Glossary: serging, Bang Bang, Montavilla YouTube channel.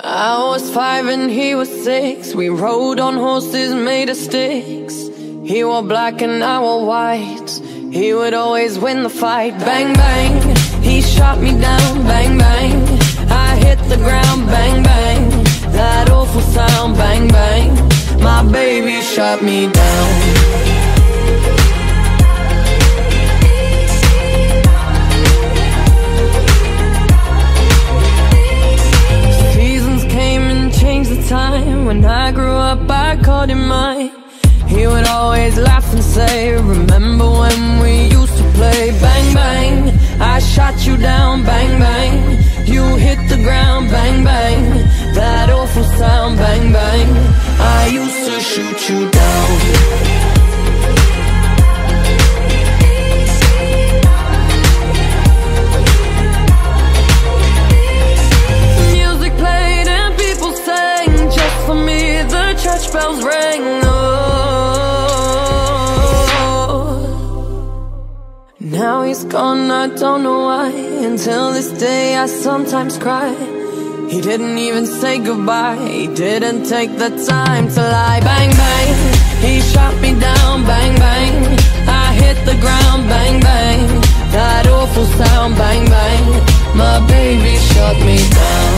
I was 5 and he was 6. We rode on horses made of sticks. He wore black and I wore white. He would always win the fight. Bang bang, he shot me down. Bang bang, I hit the ground. Bang bang, that awful sound. Bang bang, my baby shot me down. When I grew up, I called him mine. He would always laugh and say, remember when we used to play? Bang, bang, I shot you down. Bang, bang, you hit the ground. Bang, bang, that awful sound. Bang, bang, I used to shoot you down. Church bells rang, oh. Now he's gone, I don't know why. Until this day I sometimes cry. He didn't even say goodbye. He didn't take the time to lie. Bang, bang, he shot me down. Bang, bang, I hit the ground. Bang, bang, that awful sound. Bang, bang, my baby shot me down.